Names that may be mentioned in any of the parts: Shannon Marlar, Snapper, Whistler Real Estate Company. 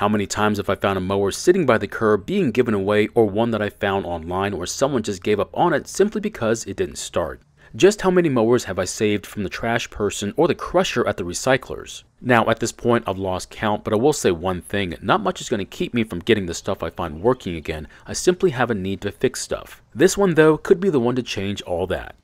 How many times have I found a mower sitting by the curb being given away, or one that I found online or someone just gave up on it simply because it didn't start? Just how many mowers have I saved from the trash person or the crusher at the recyclers? Now at this point I've lost count, but I will say one thing, not much is going to keep me from getting the stuff I find working again. I simply have a need to fix stuff. This one though could be the one to change all that.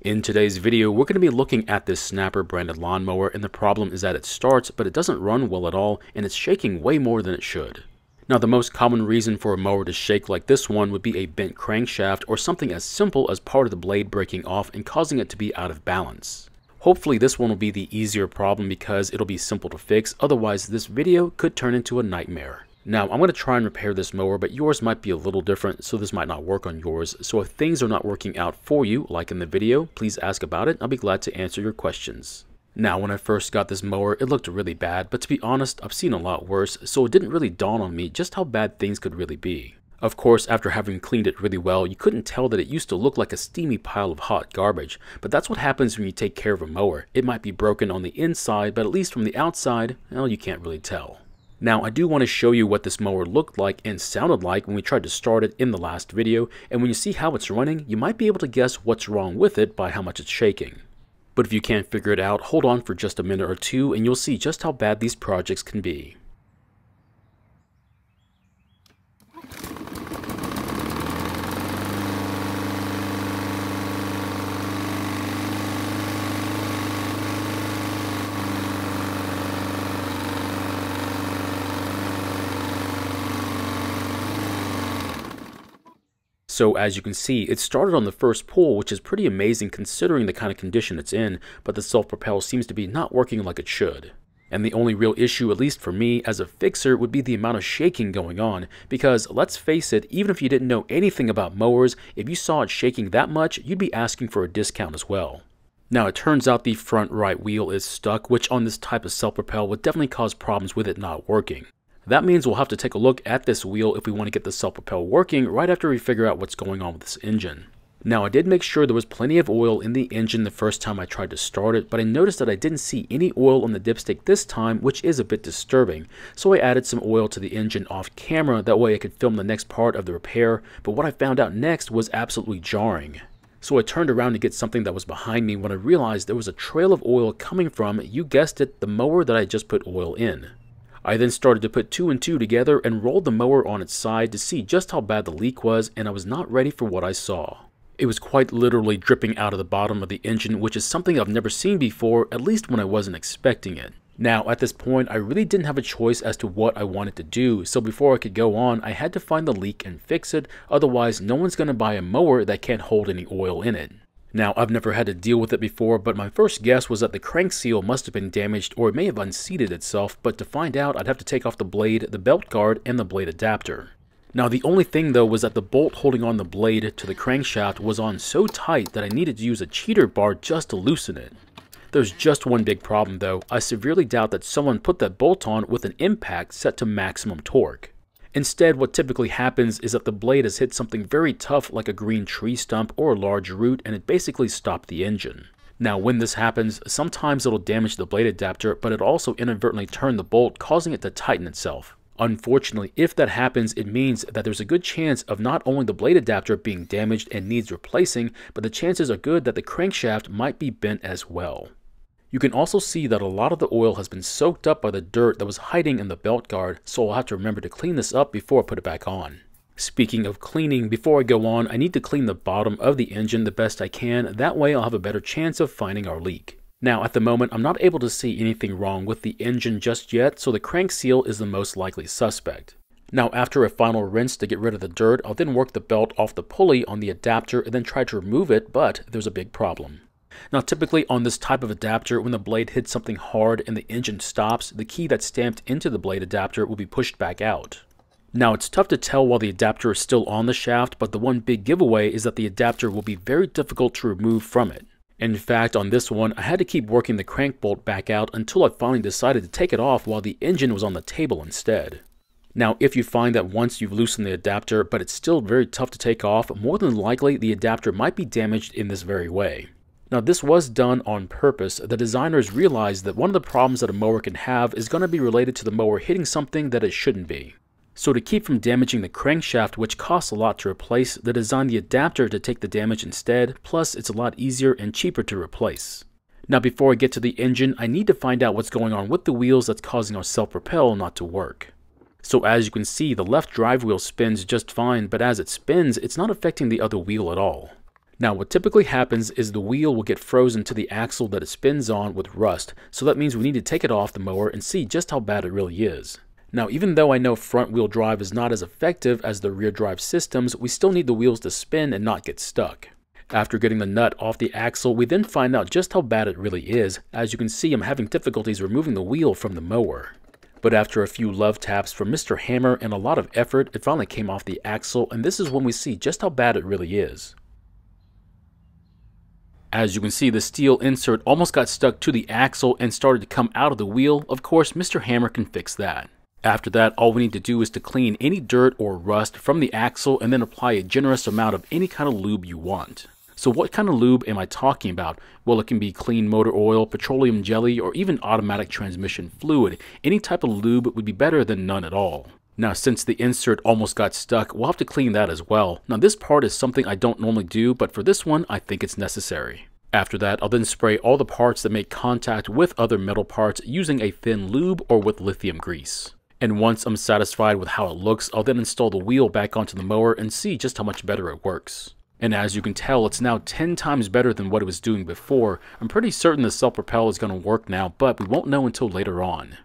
In today's video, we're going to be looking at this Snapper branded lawnmower, and the problem is that it starts, but it doesn't run well at all, and it's shaking way more than it should. Now the most common reason for a mower to shake like this one would be a bent crankshaft or something as simple as part of the blade breaking off and causing it to be out of balance. Hopefully this one will be the easier problem because it'll be simple to fix, otherwise this video could turn into a nightmare. Now I'm going to try and repair this mower, but yours might be a little different, so this might not work on yours. So if things are not working out for you, like in the video, please ask about it. I'll be glad to answer your questions. Now when I first got this mower, it looked really bad, but to be honest, I've seen a lot worse, so it didn't really dawn on me just how bad things could really be. Of course, after having cleaned it really well, you couldn't tell that it used to look like a steamy pile of hot garbage, but that's what happens when you take care of a mower. It might be broken on the inside, but at least from the outside, well, you can't really tell. Now I do want to show you what this mower looked like and sounded like when we tried to start it in the last video, and when you see how it's running, you might be able to guess what's wrong with it by how much it's shaking. But if you can't figure it out, hold on for just a minute or two and you'll see just how bad these projects can be. So as you can see, it started on the first pull, which is pretty amazing considering the kind of condition it's in, but the self-propel seems to be not working like it should. And the only real issue, at least for me as a fixer, would be the amount of shaking going on, because let's face it, even if you didn't know anything about mowers, if you saw it shaking that much, you'd be asking for a discount as well. Now it turns out the front right wheel is stuck, which on this type of self-propel would definitely cause problems with it not working. That means we'll have to take a look at this wheel if we want to get the self-propel working right after we figure out what's going on with this engine. Now I did make sure there was plenty of oil in the engine the first time I tried to start it, but I noticed that I didn't see any oil on the dipstick this time, which is a bit disturbing. So I added some oil to the engine off camera, that way I could film the next part of the repair, but what I found out next was absolutely jarring. So I turned around to get something that was behind me when I realized there was a trail of oil coming from, you guessed it, the mower that I just put oil in. I then started to put two and two together and rolled the mower on its side to see just how bad the leak was, and I was not ready for what I saw. It was quite literally dripping out of the bottom of the engine, which is something I've never seen before, at least when I wasn't expecting it. Now at this point I really didn't have a choice as to what I wanted to do, so before I could go on I had to find the leak and fix it, otherwise no one's going to buy a mower that can't hold any oil in it. Now I've never had to deal with it before, but my first guess was that the crank seal must have been damaged or it may have unseated itself, but to find out I'd have to take off the blade, the belt guard, and the blade adapter. Now the only thing though was that the bolt holding on the blade to the crankshaft was on so tight that I needed to use a cheater bar just to loosen it. There's just one big problem though, I severely doubt that someone put that bolt on with an impact set to maximum torque. Instead, what typically happens is that the blade has hit something very tough like a green tree stump or a large root, and it basically stopped the engine. Now when this happens, sometimes it'll damage the blade adapter, but it also inadvertently turned the bolt, causing it to tighten itself. Unfortunately, if that happens, it means that there's a good chance of not only the blade adapter being damaged and needs replacing, but the chances are good that the crankshaft might be bent as well. You can also see that a lot of the oil has been soaked up by the dirt that was hiding in the belt guard, so I'll have to remember to clean this up before I put it back on. Speaking of cleaning, before I go on, I need to clean the bottom of the engine the best I can, that way I'll have a better chance of finding our leak. Now at the moment I'm not able to see anything wrong with the engine just yet, so the crank seal is the most likely suspect. Now after a final rinse to get rid of the dirt, I'll then work the belt off the pulley on the adapter and then try to remove it, but there's a big problem. Now typically on this type of adapter, when the blade hits something hard and the engine stops, the key that's stamped into the blade adapter will be pushed back out. Now it's tough to tell while the adapter is still on the shaft, but the one big giveaway is that the adapter will be very difficult to remove from it. In fact, on this one, I had to keep working the crank bolt back out until I finally decided to take it off while the engine was on the table instead. Now if you find that once you've loosened the adapter but it's still very tough to take off, more than likely the adapter might be damaged in this very way. Now this was done on purpose. The designers realized that one of the problems that a mower can have is going to be related to the mower hitting something that it shouldn't be. So to keep from damaging the crankshaft, which costs a lot to replace, they designed the adapter to take the damage instead, plus it's a lot easier and cheaper to replace. Now before I get to the engine, I need to find out what's going on with the wheels that's causing our self-propel not to work. So as you can see, the left drive wheel spins just fine, but as it spins, it's not affecting the other wheel at all. Now what typically happens is the wheel will get frozen to the axle that it spins on with rust, so that means we need to take it off the mower and see just how bad it really is. Now even though I know front wheel drive is not as effective as the rear drive systems, we still need the wheels to spin and not get stuck. After getting the nut off the axle, we then find out just how bad it really is. As you can see, I'm having difficulties removing the wheel from the mower. But after a few love taps from Mr. Hammer and a lot of effort, it finally came off the axle, and this is when we see just how bad it really is. As you can see, the steel insert almost got stuck to the axle and started to come out of the wheel. Of course, Mr. Hammer can fix that. After that, all we need to do is to clean any dirt or rust from the axle and then apply a generous amount of any kind of lube you want. So what kind of lube am I talking about? Well, it can be clean motor oil, petroleum jelly, or even automatic transmission fluid. Any type of lube would be better than none at all. Now, since the insert almost got stuck, we'll have to clean that as well. Now, this part is something I don't normally do, but for this one, I think it's necessary. After that, I'll then spray all the parts that make contact with other metal parts using a thin lube or with lithium grease. And once I'm satisfied with how it looks, I'll then install the wheel back onto the mower and see just how much better it works. And as you can tell, it's now 10 times better than what it was doing before. I'm pretty certain the self-propel is going to work now, but we won't know until later on.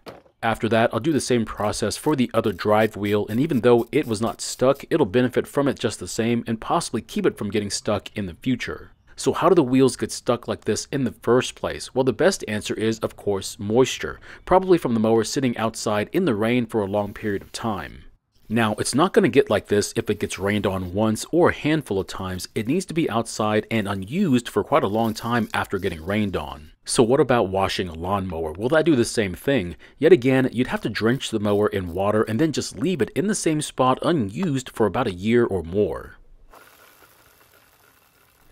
After that, I'll do the same process for the other drive wheel, and even though it was not stuck, it'll benefit from it just the same and possibly keep it from getting stuck in the future. So how do the wheels get stuck like this in the first place? Well, the best answer is, of course, moisture, probably from the mower sitting outside in the rain for a long period of time. Now, it's not going to get like this if it gets rained on once or a handful of times. It needs to be outside and unused for quite a long time after getting rained on. So what about washing a lawnmower? Will that do the same thing? Yet again, you'd have to drench the mower in water and then just leave it in the same spot unused for about a year or more.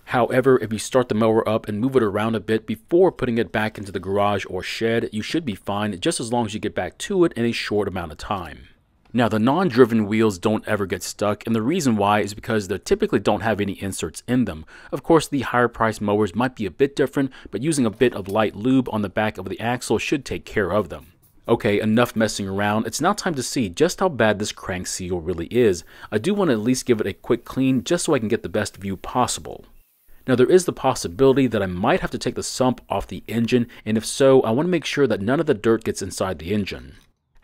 However, if you start the mower up and move it around a bit before putting it back into the garage or shed, you should be fine just as long as you get back to it in a short amount of time. Now, the non-driven wheels don't ever get stuck, and the reason why is because they typically don't have any inserts in them. Of course, the higher priced mowers might be a bit different, but using a bit of light lube on the back of the axle should take care of them. Okay, enough messing around. It's now time to see just how bad this crank seal really is. I do want to at least give it a quick clean just so I can get the best view possible. Now, there is the possibility that I might have to take the sump off the engine, and if so, I want to make sure that none of the dirt gets inside the engine.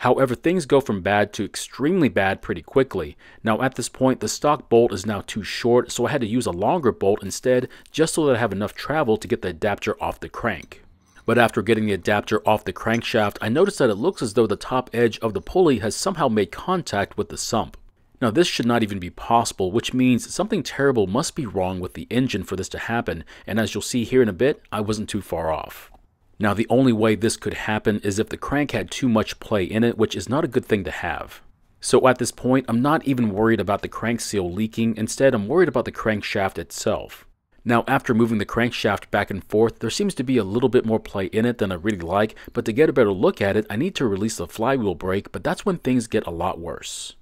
However, things go from bad to extremely bad pretty quickly. Now, at this point, the stock bolt is now too short, so I had to use a longer bolt instead, just so that I have enough travel to get the adapter off the crank. But after getting the adapter off the crankshaft, I noticed that it looks as though the top edge of the pulley has somehow made contact with the sump. Now, this should not even be possible, which means something terrible must be wrong with the engine for this to happen, and as you'll see here in a bit, I wasn't too far off. Now, the only way this could happen is if the crank had too much play in it, which is not a good thing to have. So at this point, I'm not even worried about the crank seal leaking. Instead, I'm worried about the crankshaft itself. Now, after moving the crankshaft back and forth, there seems to be a little bit more play in it than I really like, but to get a better look at it, I need to release the flywheel brake, but that's when things get a lot worse.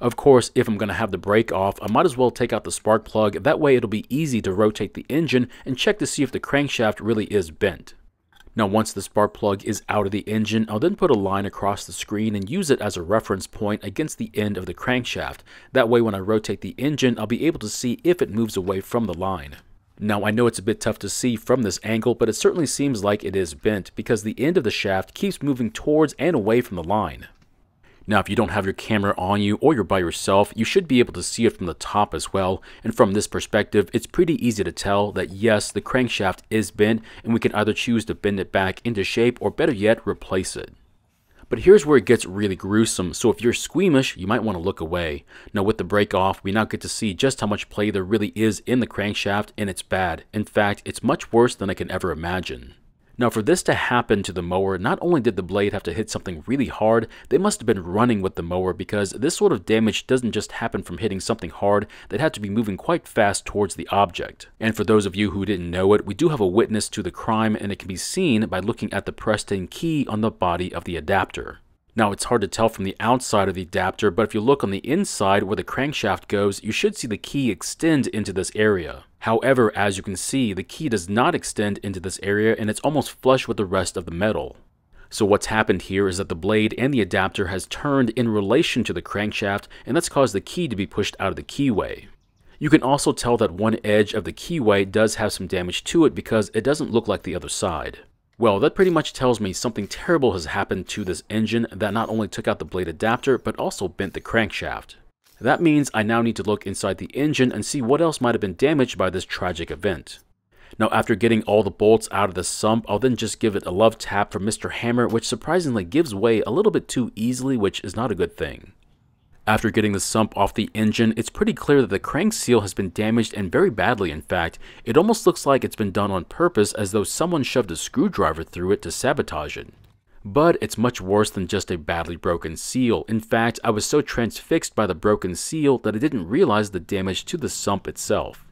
Of course, if I'm going to have the brake off, I might as well take out the spark plug. That way it'll be easy to rotate the engine and check to see if the crankshaft really is bent. Now, once the spark plug is out of the engine, I'll then put a line across the screen and use it as a reference point against the end of the crankshaft. That way when I rotate the engine, I'll be able to see if it moves away from the line. Now, I know it's a bit tough to see from this angle, but it certainly seems like it is bent because the end of the shaft keeps moving towards and away from the line. Now, if you don't have your camera on you or you're by yourself, you should be able to see it from the top as well. And from this perspective, it's pretty easy to tell that yes, the crankshaft is bent, and we can either choose to bend it back into shape or better yet, replace it. But here's where it gets really gruesome, so if you're squeamish, you might want to look away. Now, with the brake off, we now get to see just how much play there really is in the crankshaft, and it's bad. In fact, it's much worse than I can ever imagine. Now for this to happen to the mower, not only did the blade have to hit something really hard, they must have been running with the mower, because this sort of damage doesn't just happen from hitting something hard, they'd have to be moving quite fast towards the object. And for those of you who didn't know it, we do have a witness to the crime, and it can be seen by looking at the Preston key on the body of the adapter. Now it's hard to tell from the outside of the adapter, but if you look on the inside where the crankshaft goes, you should see the key extend into this area. However, as you can see, the key does not extend into this area, and it's almost flush with the rest of the metal. So what's happened here is that the blade and the adapter has turned in relation to the crankshaft, and that's caused the key to be pushed out of the keyway. You can also tell that one edge of the keyway does have some damage to it because it doesn't look like the other side. Well, that pretty much tells me something terrible has happened to this engine that not only took out the blade adapter, but also bent the crankshaft. That means I now need to look inside the engine and see what else might have been damaged by this tragic event. Now after getting all the bolts out of the sump, I'll then just give it a love tap from Mr. Hammer, which surprisingly gives way a little bit too easily, which is not a good thing. After getting the sump off the engine, it's pretty clear that the crank seal has been damaged, and very badly in fact. It almost looks like it's been done on purpose, as though someone shoved a screwdriver through it to sabotage it. But it's much worse than just a badly broken seal. In fact, I was so transfixed by the broken seal that I didn't realize the damage to the sump itself.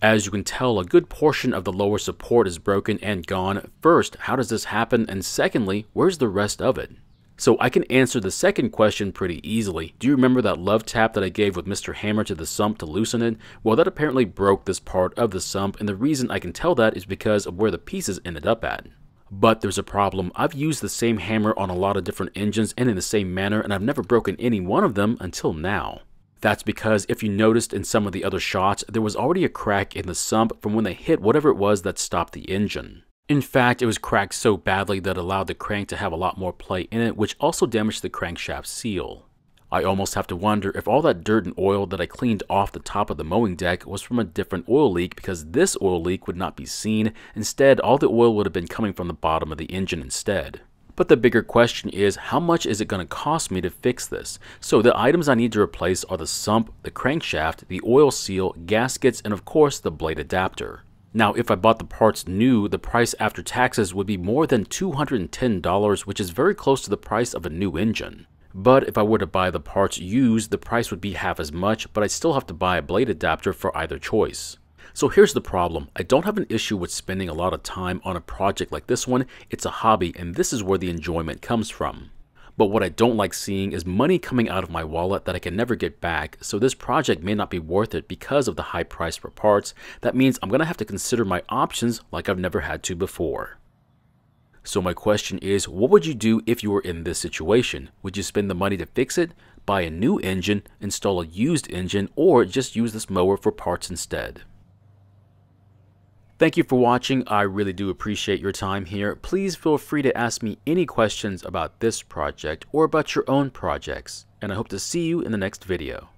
As you can tell, a good portion of the lower support is broken and gone. First, how does this happen? And secondly, where's the rest of it? So I can answer the second question pretty easily. Do you remember that love tap that I gave with Mr. Hammer to the sump to loosen it? Well, that apparently broke this part of the sump, and the reason I can tell that is because of where the pieces ended up at. But there's a problem. I've used the same hammer on a lot of different engines and in the same manner, and I've never broken any one of them until now. That's because if you noticed in some of the other shots, there was already a crack in the sump from when they hit whatever it was that stopped the engine. In fact, it was cracked so badly that it allowed the crank to have a lot more play in it, which also damaged the crankshaft seal. I almost have to wonder if all that dirt and oil that I cleaned off the top of the mowing deck was from a different oil leak, because this oil leak would not be seen. Instead, all the oil would have been coming from the bottom of the engine instead. But the bigger question is, how much is it going to cost me to fix this? So the items I need to replace are the sump, the crankshaft, the oil seal, gaskets, and of course the blade adapter. Now, if I bought the parts new, the price after taxes would be more than $210, which is very close to the price of a new engine. But if I were to buy the parts used, the price would be half as much, but I still have to buy a blade adapter for either choice. So here's the problem. I don't have an issue with spending a lot of time on a project like this one. It's a hobby, and this is where the enjoyment comes from. But what I don't like seeing is money coming out of my wallet that I can never get back, so this project may not be worth it because of the high price for parts. That means I'm going to have to consider my options like I've never had to before. So my question is, what would you do if you were in this situation? Would you spend the money to fix it, buy a new engine, install a used engine, or just use this mower for parts instead? Thank you for watching. I really do appreciate your time here. Please feel free to ask me any questions about this project or about your own projects, and I hope to see you in the next video.